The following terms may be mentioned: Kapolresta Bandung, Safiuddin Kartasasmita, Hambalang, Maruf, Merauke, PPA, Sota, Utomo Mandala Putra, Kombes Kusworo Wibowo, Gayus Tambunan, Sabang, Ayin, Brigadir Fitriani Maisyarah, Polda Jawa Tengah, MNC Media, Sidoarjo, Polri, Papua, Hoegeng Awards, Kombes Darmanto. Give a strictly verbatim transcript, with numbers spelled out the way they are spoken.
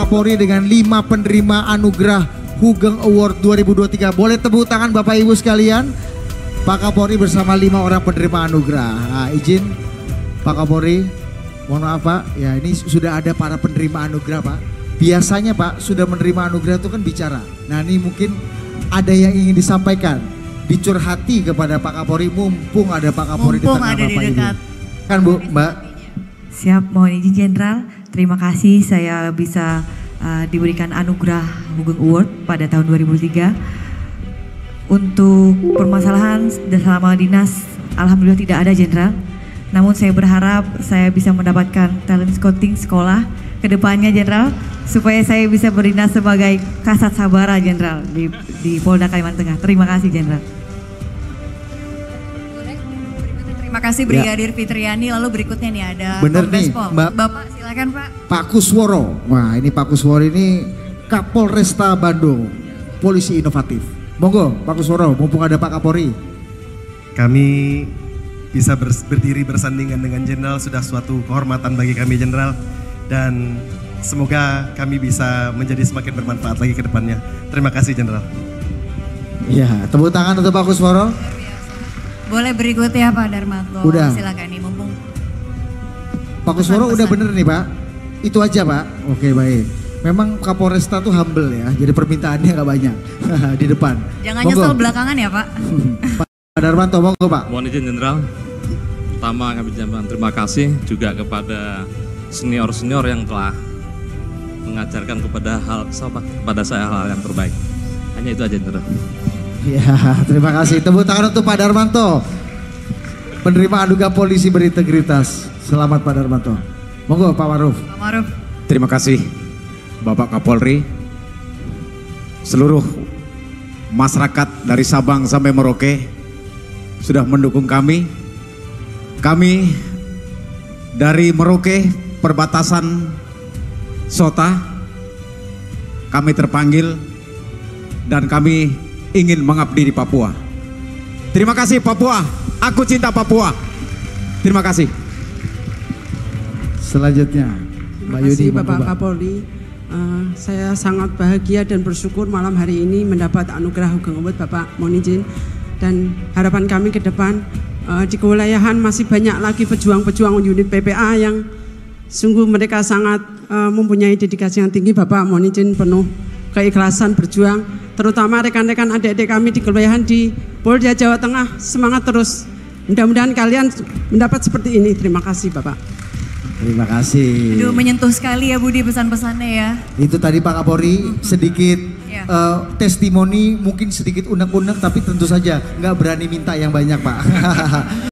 Kapolri dengan lima penerima anugerah Hoegeng Award dua ribu dua puluh tiga. Boleh tepuk tangan Bapak Ibu sekalian. Pak Kapolri bersama lima orang penerima anugerah. Nah, izin Pak Kapolri, mohon maaf Pak, ya ini sudah ada para penerima anugerah Pak. Biasanya Pak sudah menerima anugerah itu kan bicara. Nah ini mungkin ada yang ingin disampaikan, dicurhati kepada Pak Kapolri, mumpung ada Pak Kapolri di tengah Bapak Ibu. Kan Bu, Mbak? Siap, mohon izin Jenderal. Terima kasih saya bisa uh, diberikan anugerah Hoegeng Award pada tahun dua ribu tiga. Untuk permasalahan selama dinas, alhamdulillah tidak ada Jenderal. Namun saya berharap saya bisa mendapatkan talent scouting sekolah ke depannya Jenderal, supaya saya bisa berdinas sebagai Kasat Sabara Jenderal di, di Polda Kalimantan Tengah. Terima kasih Jenderal. Terima kasih Brigadir ya. Fitriani. Lalu berikutnya nih ada Bener nih, Mbak, Bapak silakan Pak. Pak Kusworo. Wah ini Pak Kusworo ini Kapolresta Bandung, polisi inovatif. Monggo Pak Kusworo, mumpung ada Pak Kapolri. Kami bisa berdiri bersandingan dengan Jenderal sudah suatu kehormatan bagi kami Jenderal. Dan semoga kami bisa menjadi semakin bermanfaat lagi ke depannya. Terima kasih Jenderal. Ya, tepuk tangan untuk Pak Kusworo. Boleh berikutnya Pak Darmanto. Udah. Silakan nih mumpung. Pak Kusworo udah bener nih Pak. Itu aja Pak. Oke baik. Memang Kapolresta tuh humble ya, jadi permintaannya gak banyak di depan. Jangan monggo. Nyesel belakangan ya Pak. Pak Darmanto, monggo Pak. Mohon izin Jenderal, pertama kami ucapkan terima kasih juga kepada senior-senior yang telah mengajarkan kepada hal kepada saya hal yang terbaik. Hanya itu aja Jenderal. Ya, terima kasih. Tepuk tangan untuk Pak Darmanto, penerima anugerah polisi berintegritas. Selamat Pak Darmanto. Monggo Pak Maruf. Pak Maruf. Terima kasih. Bapak Kapolri, seluruh masyarakat dari Sabang sampai Merauke sudah mendukung kami. Kami dari Merauke, perbatasan Sota, kami terpanggil dan kami ingin mengabdi di Papua. Terima kasih Papua, aku cinta Papua. Terima kasih. Selanjutnya, Mbak Yudi, Bapak Kapolri. Uh, saya sangat bahagia dan bersyukur malam hari ini mendapat anugerah Hoegeng Award Bapak, mohon izin. Dan harapan kami ke depan uh, di kewilayahan masih banyak lagi pejuang-pejuang unit P P A yang sungguh mereka sangat uh, mempunyai dedikasi yang tinggi Bapak, mohon izin, penuh keikhlasan berjuang. Terutama rekan-rekan adik-adik kami di kewilayahan di Polda Jawa Tengah, semangat terus. Mudah-mudahan kalian mendapat seperti ini. Terima kasih Bapak. Terima kasih. Aduh, menyentuh sekali ya Budi pesan-pesannya ya. Itu tadi Pak Kapolri mm-hmm. sedikit yeah. uh, testimoni, mungkin sedikit unek-unek, tapi tentu saja nggak berani minta yang banyak Pak.